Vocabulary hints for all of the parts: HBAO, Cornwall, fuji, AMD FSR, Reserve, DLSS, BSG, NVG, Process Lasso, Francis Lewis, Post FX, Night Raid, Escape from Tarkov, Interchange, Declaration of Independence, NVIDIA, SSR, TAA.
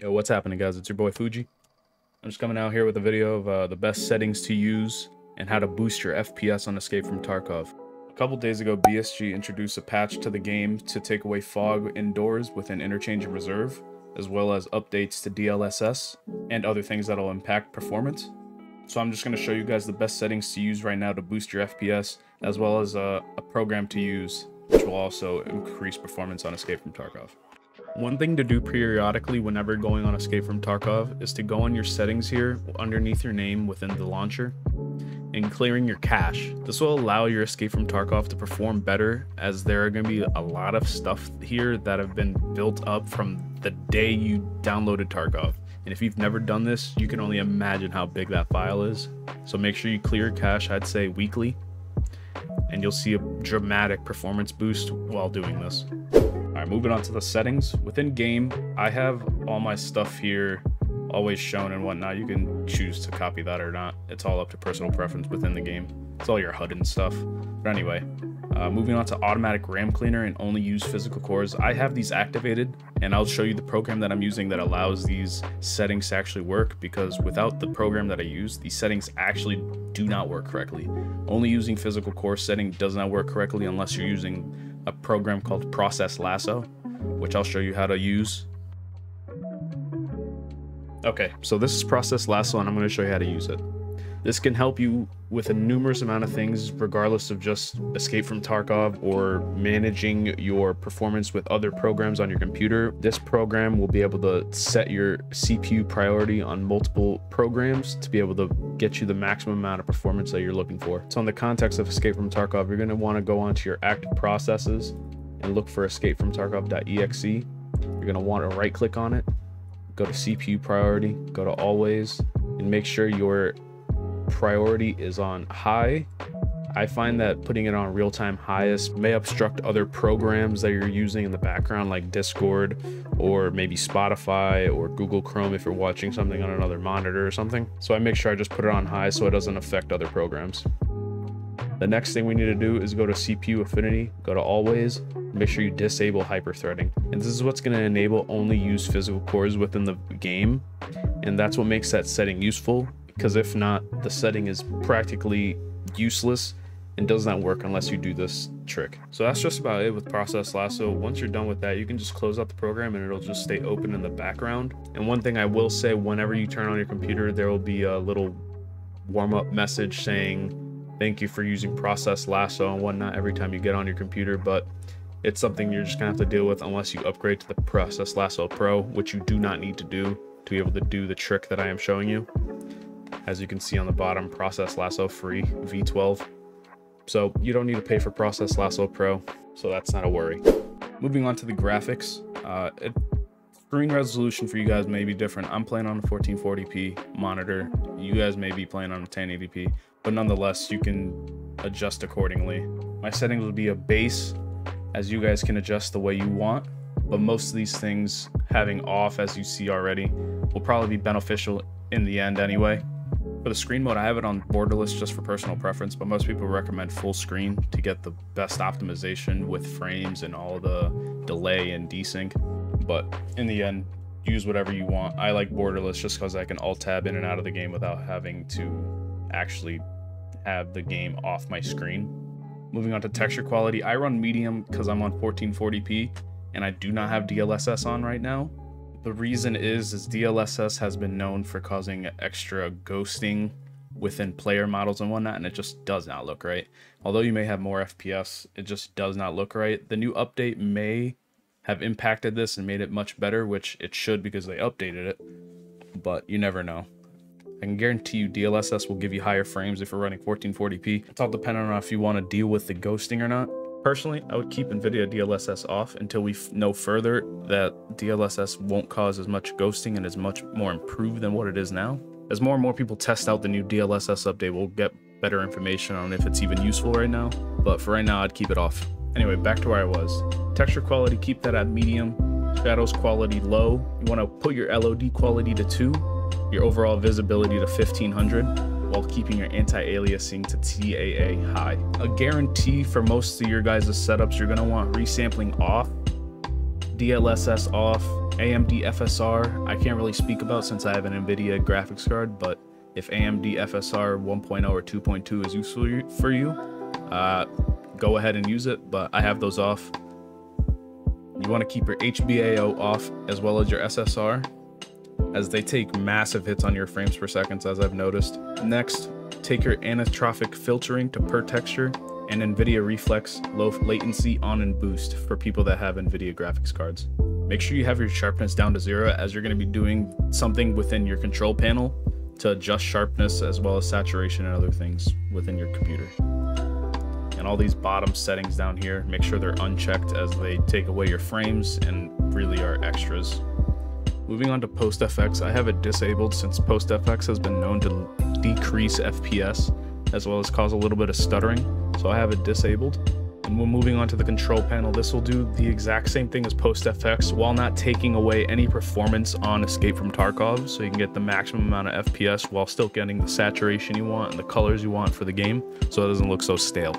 Yo, what's happening, guys? It's your boy Fuji. I'm just coming out here with a video of the best settings to use and how to boost your FPS on Escape from Tarkov. A couple days ago, BSG introduced a patch to the game to take away fog indoors within Interchange and Reserve, as well as updates to DLSS and other things that'll impact performance. So I'm just going to show you guys the best settings to use right now to boost your FPS, as well as a program to use which will also increase performance on Escape from Tarkov. One thing to do periodically whenever going on Escape from Tarkov is to go on your settings here underneath your name within the launcher and clearing your cache. This will allow your Escape from Tarkov to perform better, as there are going to be a lot of stuff here that have been built up from the day you downloaded Tarkov. And if you've never done this, you can only imagine how big that file is. So make sure you clear your cache, I'd say weekly, and you'll see a dramatic performance boost while doing this. All right, moving on to the settings. Within game, I have all my stuff here always shown and whatnot. You can choose to copy that or not. It's all up to personal preference within the game. It's all your HUD and stuff. But anyway, moving on to automatic RAM cleaner and only use physical cores. I have these activated, and I'll show you the program that I'm using that allows these settings to actually work, because without the program that I use, these settings actually do not work correctly. Only using physical core setting does not work correctly unless you're using a program called Process Lasso, which I'll show you how to use. Okay, so this is Process Lasso, and I'm going to show you how to use it. This can help you with a numerous amount of things, regardless of just Escape from Tarkov or managing your performance with other programs on your computer. This program will be able to set your CPU priority on multiple programs to be able to get you the maximum amount of performance that you're looking for. So in the context of Escape from Tarkov, you're going to want to go onto your active processes and look for escapefromtarkov.exe. You're going to want to right click on it, go to CPU priority, go to always, and make sure your priority is on high. I find that putting it on real-time highest may obstruct other programs that you're using in the background, like Discord or maybe Spotify or Google Chrome if you're watching something on another monitor or something. So I make sure I just put it on high so it doesn't affect other programs. The next thing we need to do is go to CPU affinity, go to always, make sure you disable hyperthreading. And this is what's going to enable only use physical cores within the game, and that's what makes that setting useful, because if not, the setting is practically useless and does not work unless you do this trick. So that's just about it with Process Lasso. Once you're done with that, you can just close out the program and it'll just stay open in the background. And one thing I will say, whenever you turn on your computer, there will be a little warm-up message saying, thank you for using Process Lasso and whatnot every time you get on your computer, but it's something you're just gonna have to deal with unless you upgrade to the Process Lasso Pro, which you do not need to do to be able to do the trick that I am showing you. As you can see on the bottom, Process Lasso free V12. So you don't need to pay for Process Lasso Pro, so that's not a worry. Moving on to the graphics, screen resolution for you guys may be different. I'm playing on a 1440p monitor. You guys may be playing on a 1080p, but nonetheless, you can adjust accordingly. My settings will be a base, as you guys can adjust the way you want, but most of these things having off, as you see already, will probably be beneficial in the end anyway. For the screen mode, I have it on borderless just for personal preference, but most people recommend full screen to get the best optimization with frames and all the delay and desync. But in the end, use whatever you want. I like borderless just because I can alt tab in and out of the game without having to actually have the game off my screen. Moving on to texture quality, I run medium because I'm on 1440p and I do not have DLSS on right now. The reason is DLSS has been known for causing extra ghosting within player models and whatnot, and it just does not look right. Although you may have more FPS, it just does not look right. The new update may have impacted this and made it much better, which it should because they updated it, but you never know. I can guarantee you DLSS will give you higher frames if you're running 1440p. It's all dependent on if you want to deal with the ghosting or not. Personally, I would keep NVIDIA DLSS off until we know further that DLSS won't cause as much ghosting and is much more improved than what it is now. As more and more people test out the new DLSS update, we'll get better information on if it's even useful right now. But for right now, I'd keep it off. Anyway, back to where I was. Texture quality, keep that at medium. Shadows quality low. You want to put your LOD quality to 2, your overall visibility to 1500. While keeping your anti-aliasing to TAA high. A guarantee for most of your guys' setups, you're going to want resampling off, DLSS off, AMD FSR, I can't really speak about since I have an NVIDIA graphics card, but if AMD FSR 1.0 or 2.2 is useful for you, go ahead and use it, but I have those off. You want to keep your HBAO off as well as your SSR, as they take massive hits on your frames per second, as I've noticed. Next, take your anisotropic filtering to per texture and NVIDIA Reflex low latency on and boost for people that have NVIDIA graphics cards. Make sure you have your sharpness down to 0, as you're going to be doing something within your control panel to adjust sharpness as well as saturation and other things within your computer. And all these bottom settings down here, make sure they're unchecked, as they take away your frames and really are extras. Moving on to post-FX, I have it disabled since post-FX has been known to decrease FPS as well as cause a little bit of stuttering, so I have it disabled. And we're moving on to the control panel. This will do the exact same thing as post-FX while not taking away any performance on Escape from Tarkov, so you can get the maximum amount of FPS while still getting the saturation you want and the colors you want for the game, so it doesn't look so stale.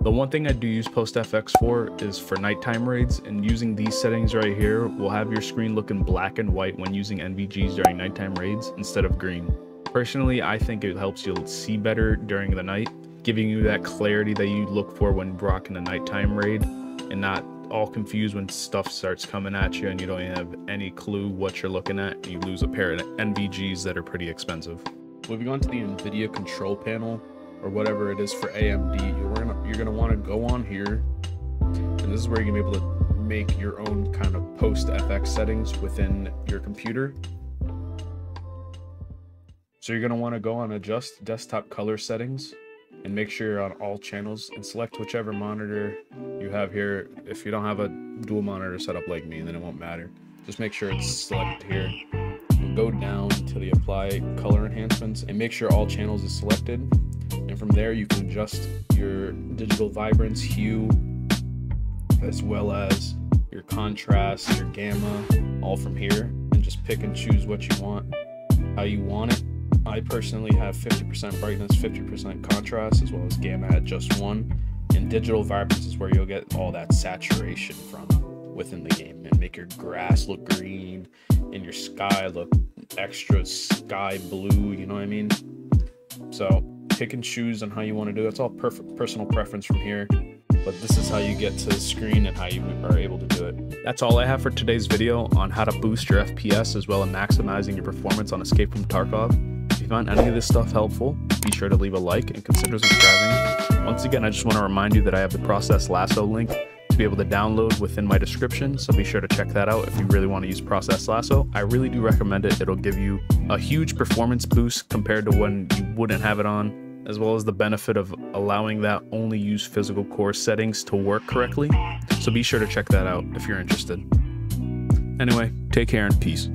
The one thing I do use post-FX for is for nighttime raids, and using these settings right here will have your screen looking black and white when using NVGs during nighttime raids instead of green. Personally, I think it helps you see better during the night, giving you that clarity that you look for when rocking a nighttime raid, and not all confused when stuff starts coming at you and you don't even have any clue what you're looking at, and you lose a pair of NVGs that are pretty expensive. Moving on to the NVIDIA control panel, or whatever it is for AMD, you're gonna want to go on here, and this is where you're gonna be able to make your own kind of post-FX settings within your computer. So you're gonna want to go on adjust desktop color settings and make sure you're on all channels, and select whichever monitor you have here. If you don't have a dual monitor setup like me, then it won't matter. Just make sure it's selected here. Go down to the apply color enhancements and make sure all channels is selected. And from there, you can adjust your digital vibrance, hue, as well as your contrast, your gamma, all from here, and just pick and choose what you want, how you want it. I personally have 50% brightness, 50% contrast, as well as gamma at just 1, and digital vibrance is where you'll get all that saturation from within the game, and make your grass look green and your sky look extra sky blue, you know what I mean? So pick and choose on how you want to do it. It's all personal preference from here, but this is how you get to the screen and how you are able to do it. That's all I have for today's video on how to boost your FPS as well as maximizing your performance on Escape from Tarkov. If you found any of this stuff helpful, be sure to leave a like and consider subscribing. Once again, I just want to remind you that I have the Process Lasso link to be able to download within my description, so be sure to check that out if you really want to use Process Lasso. I really do recommend it. It'll give you a huge performance boost compared to when you wouldn't have it on, as well as the benefit of allowing that only use physical core settings to work correctly. So be sure to check that out if you're interested. Anyway, take care and peace.